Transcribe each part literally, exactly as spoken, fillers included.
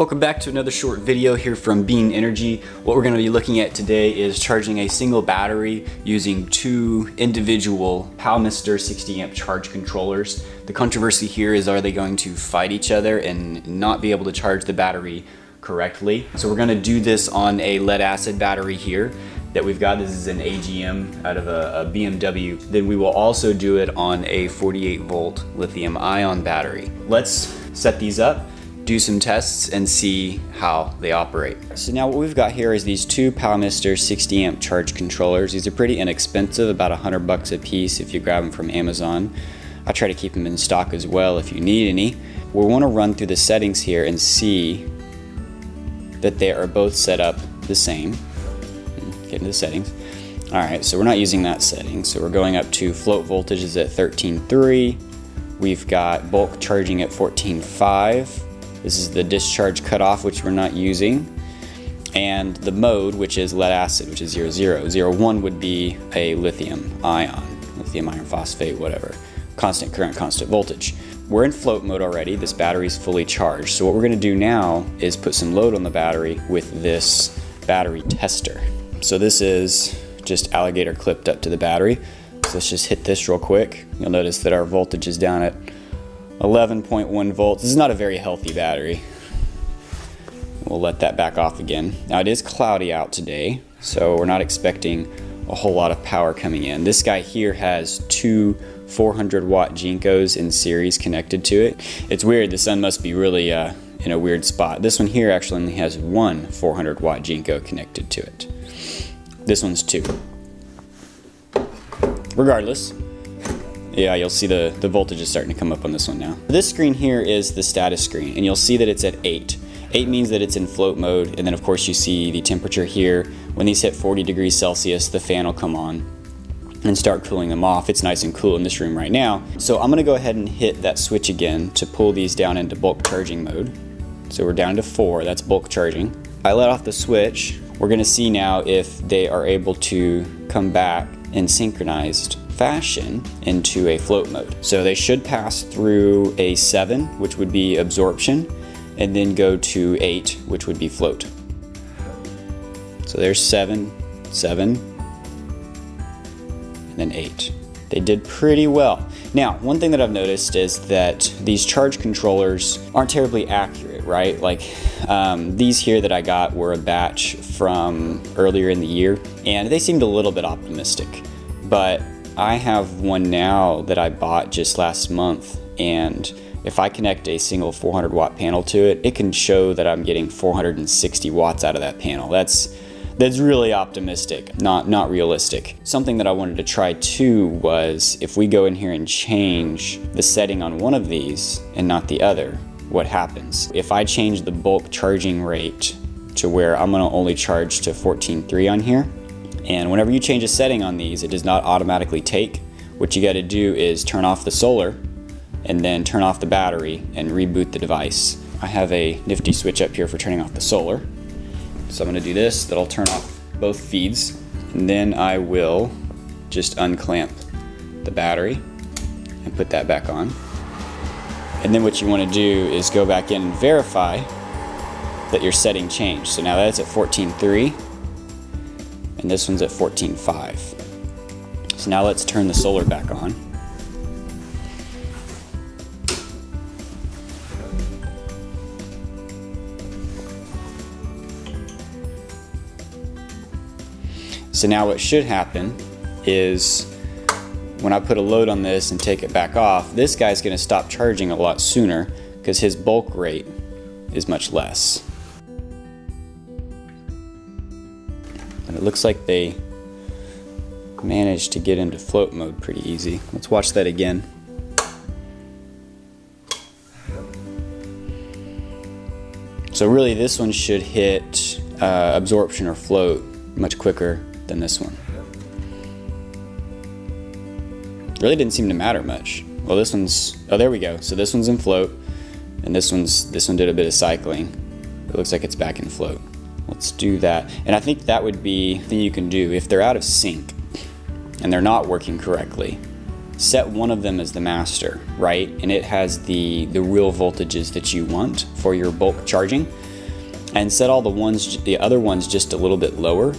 Welcome back to another short video here from Beene Energy. What we're going to be looking at today is charging a single battery using two individual PowMr sixty amp charge controllers. The controversy here is, are they going to fight each other and not be able to charge the battery correctly? So we're going to do this on a lead acid battery here that we've got. This is an A G M out of a, a B M W. Then we will also do it on a forty-eight volt lithium ion battery. Let's set these up, do some tests, and see how they operate. So now what we've got here is these two PowMr sixty amp charge controllers. These are pretty inexpensive, about a hundred bucks a piece if you grab them from Amazon. I try to keep them in stock as well if you need any. We want to run through the settings here and see that they are both set up the same. Get into the settings. All right, so we're not using that setting. So we're going up to float voltages at thirteen point three. We've got bulk charging at fourteen point five. This is the discharge cutoff, which we're not using, and the mode, which is lead acid, which is zero zero. zero one would be a lithium ion, lithium iron phosphate, whatever. Constant current, constant voltage. We're in float mode already. This battery's fully charged. So what we're gonna do now is put some load on the battery with this battery tester. So this is just alligator clipped up to the battery. So let's just hit this real quick. You'll notice that our voltage is down at eleven point one volts. This is not a very healthy battery. We'll let that back off again. Now it is cloudy out today, so we're not expecting a whole lot of power coming in. This guy here has two four hundred watt Jinkos in series connected to it. It's weird, the sun must be really uh, in a weird spot. This one here actually only has one four hundred watt Jinko connected to it. This one's two. Regardless, yeah, you'll see the, the voltage is starting to come up on this one now. This screen here is the status screen, and you'll see that it's at eight. Eight means that it's in float mode, and then of course you see the temperature here. When these hit forty degrees Celsius, the fan will come on and start cooling them off. It's nice and cool in this room right now. So I'm gonna go ahead and hit that switch again to pull these down into bulk charging mode. So we're down to four, that's bulk charging. I let off the switch. We're gonna see now if they are able to come back in synchronized fashion into a float mode. So they should pass through a seven, which would be absorption, and then go to eight, which would be float. So there's seven, seven, and then eight. They did pretty well. Now, one thing that I've noticed is that these charge controllers aren't terribly accurate, right? Like um, these here that I got were a batch from earlier in the year, and they seemed a little bit optimistic. But I have one now that I bought just last month, and if I connect a single four hundred watt panel to it, it can show that I'm getting four hundred sixty watts out of that panel. That's That's really optimistic, not, not realistic. Something that I wanted to try too was if we go in here and change the setting on one of these and not the other, what happens? If I change the bulk charging rate to where I'm gonna only charge to fourteen point three on here, and whenever you change a setting on these, it does not automatically take. What you gotta do is turn off the solar and then turn off the battery and reboot the device. I have a nifty switch up here for turning off the solar. So I'm gonna do this, that'll turn off both feeds, and then I will just unclamp the battery and put that back on. And then what you wanna do is go back in and verify that your setting changed. So now that's at fourteen point three, and this one's at fourteen point five. So now let's turn the solar back on. So now what should happen is when I put a load on this and take it back off, this guy's gonna stop charging a lot sooner because his bulk rate is much less. And it looks like they managed to get into float mode pretty easy. Let's watch that again. So really this one should hit uh, absorption or float much quicker than this one. Really didn't seem to matter much. Well, this one's, oh, there we go. So this one's in float, and this one's, this one did a bit of cycling. It looks like it's back in float. Let's do that. And I think that would be the thing you can do if they're out of sync and they're not working correctly. Set one of them as the master, right? And it has the, the real voltages that you want for your bulk charging. and set all the ones, the other ones just a little bit lower.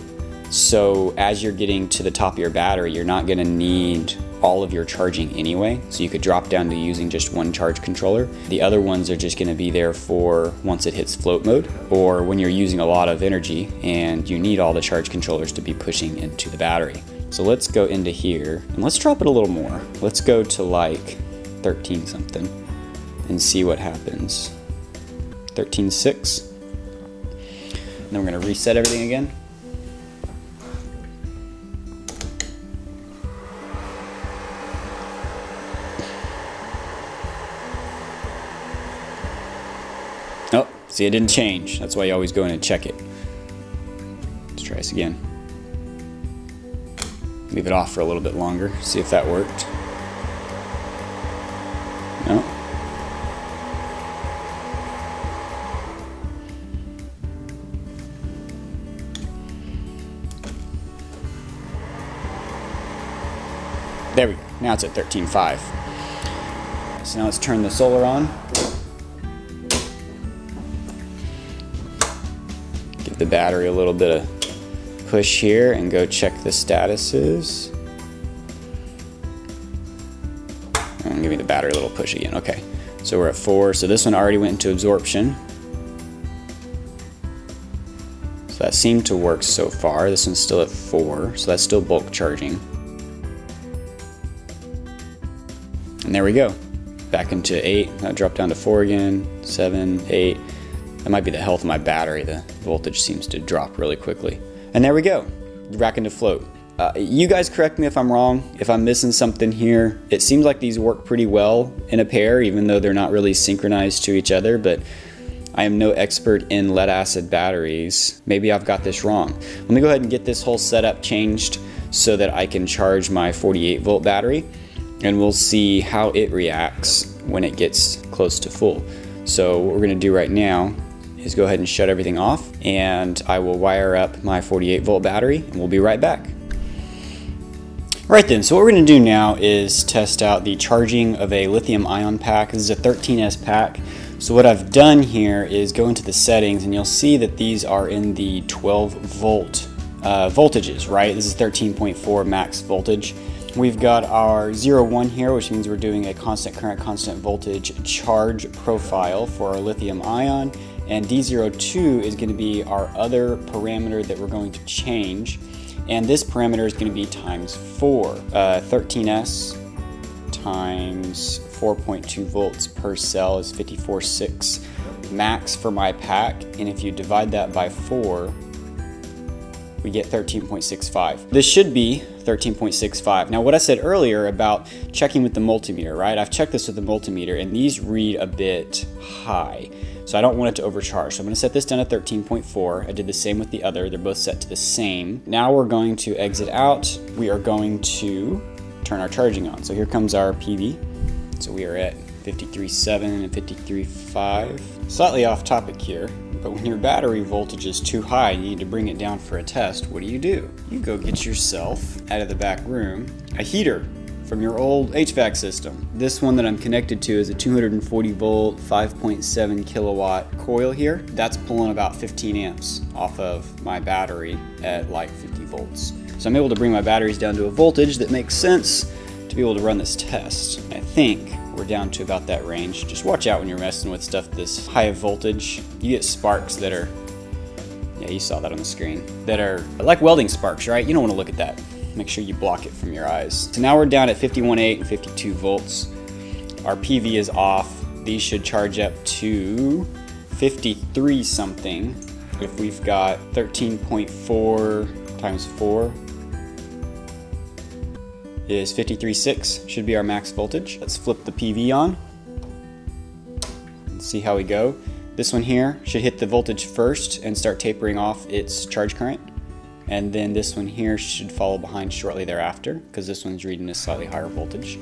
So as you're getting to the top of your battery, you're not gonna need all of your charging anyway. So you could drop down to using just one charge controller. The other ones are just gonna be there for once it hits float mode, or when you're using a lot of energy and you need all the charge controllers to be pushing into the battery. So let's go into here and let's drop it a little more. Let's go to like thirteen something and see what happens. thirteen point six. And then we're gonna reset everything again. Oh, see, it didn't change. That's why you always go in and check it. Let's try this again. Leave it off for a little bit longer, see if that worked. No. There we go. Now it's at thirteen point five. So now let's turn the solar on. Give the battery a little bit of push here and go check the statuses. And give me the battery a little push again. Okay, so we're at four. So this one already went into absorption. So that seemed to work so far. This one's still at four. So that's still bulk charging. And there we go. Back into eight. I dropped down to four again. Seven, eight. That might be the health of my battery. The voltage seems to drop really quickly. And there we go, rack into float. Uh, you guys correct me if I'm wrong, if I'm missing something here. It seems like these work pretty well in a pair, even though they're not really synchronized to each other, but I am no expert in lead acid batteries. Maybe I've got this wrong. Let me go ahead and get this whole setup changed so that I can charge my forty-eight volt battery, and we'll see how it reacts when it gets close to full. So what we're gonna do right now is go ahead and shut everything off, and I will wire up my forty-eight volt battery and we'll be right back. Right then, so what we're gonna do now is test out the charging of a lithium ion pack. This is a thirteen S pack. So what I've done here is go into the settings and you'll see that these are in the twelve volt uh, voltages, right? This is thirteen point four max voltage. We've got our zero one here, which means we're doing a constant current, constant voltage charge profile for our lithium ion. And D zero two is going to be our other parameter that we're going to change. And this parameter is going to be times four. Uh, thirteen S times four point two volts per cell is fifty-four point six max for my pack. And if you divide that by four, we get thirteen point six five. This should be thirteen point six five. Now, what I said earlier about checking with the multimeter, right? I've checked this with the multimeter and these read a bit high. So I don't want it to overcharge. So I'm gonna set this down to thirteen point four. I did the same with the other. They're both set to the same. Now we're going to exit out. We are going to turn our charging on. So here comes our P V. So we are at fifty-three point seven and fifty-three point five. Slightly off topic here, but when your battery voltage is too high and you need to bring it down for a test, what do you do? You go get yourself, out of the back room, a heater from your old H V A C system. This one that I'm connected to is a two hundred forty volt, five point seven kilowatt coil here. That's pulling about fifteen amps off of my battery at like fifty volts. So I'm able to bring my batteries down to a voltage that makes sense to be able to run this test. I think we're down to about that range. Just watch out when you're messing with stuff this high of voltage. You get sparks that are, yeah, you saw that on the screen, that are like welding sparks, right? You don't want to look at that. Make sure you block it from your eyes. So now we're down at fifty-one point eight and fifty-two volts. Our P V is off. These should charge up to fifty-three something if we've got thirteen point four times four is fifty-three point six, should be our max voltage. Let's flip the P V on and see how we go. This one here should hit the voltage first and start tapering off its charge current. And then this one here should follow behind shortly thereafter because this one's reading a slightly higher voltage.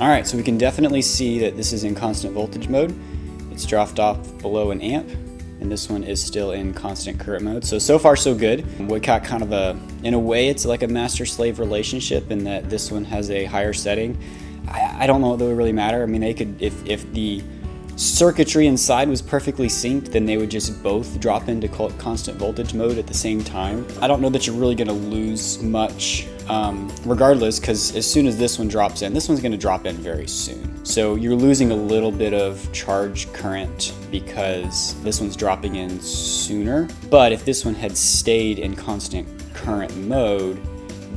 All right, so we can definitely see that this is in constant voltage mode. It's dropped off below an amp, and this one is still in constant current mode. So, so far so good. We got kind of a, in a way, it's like a master-slave relationship in that this one has a higher setting. I, I don't know that would really matter. I mean, they could, if, if the circuitry inside was perfectly synced, then they would just both drop into constant voltage mode at the same time. I don't know that you're really going to lose much um, regardless, because as soon as this one drops in, this one's going to drop in very soon. So you're losing a little bit of charge current because this one's dropping in sooner. But if this one had stayed in constant current mode,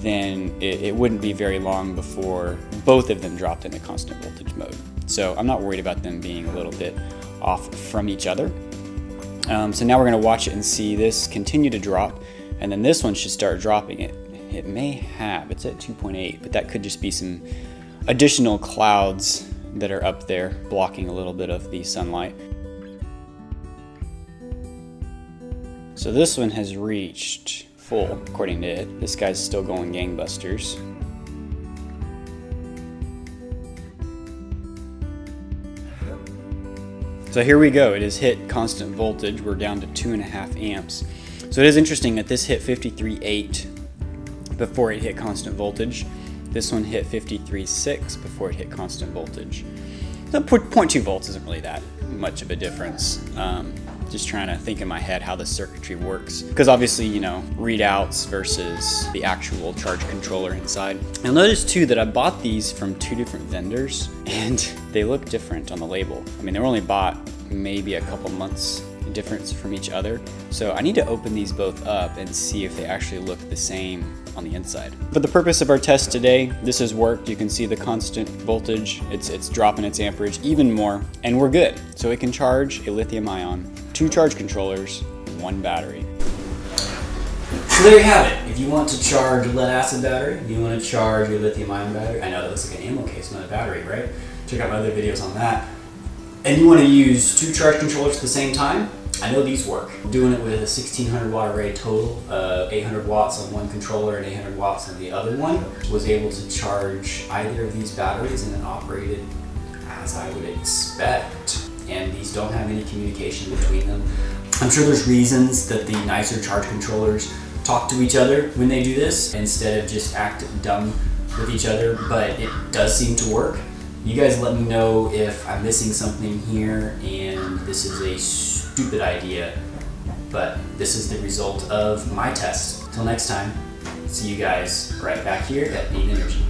then it, it wouldn't be very long before both of them dropped into constant voltage mode. So I'm not worried about them being a little bit off from each other. Um, so now we're gonna watch it and see this continue to drop, and then this one should start dropping it. It may have, it's at two point eight, but that could just be some additional clouds that are up there blocking a little bit of the sunlight. So this one has reached full, according to it. This guy's still going gangbusters. So here we go, it has hit constant voltage. We're down to two and a half amps. So it is interesting that this hit fifty-three point eight before it hit constant voltage. This one hit fifty-three point six before it hit constant voltage. So zero point two volts isn't really that much of a difference. Um, just trying to think in my head how the circuitry works. Because obviously, you know, readouts versus the actual charge controller inside. You'll notice too that I bought these from two different vendors and they look different on the label. I mean, they were only bought maybe a couple months difference from each other. So I need to open these both up and see if they actually look the same on the inside. For the purpose of our test today, this has worked. You can see the constant voltage, it's, it's dropping its amperage even more, and we're good. So it can charge a lithium ion, two charge controllers, one battery. So there you have it. If you want to charge a lead acid battery, if you want to charge a lithium ion battery, I know that looks like an ammo case, not a battery, right? Check out my other videos on that. And you want to use two charge controllers at the same time, I know these work. I'm doing it with a sixteen hundred watt array total, uh, eight hundred watts on one controller and eight hundred watts on the other one. Was able to charge either of these batteries and it operated as I would expect. And these don't have any communication between them. I'm sure there's reasons that the nicer charge controllers talk to each other when they do this instead of just act dumb with each other, but it does seem to work. You guys let me know if I'm missing something here and this is a stupid idea, but this is the result of my test. Till next time, see you guys right back here at Beene Energy.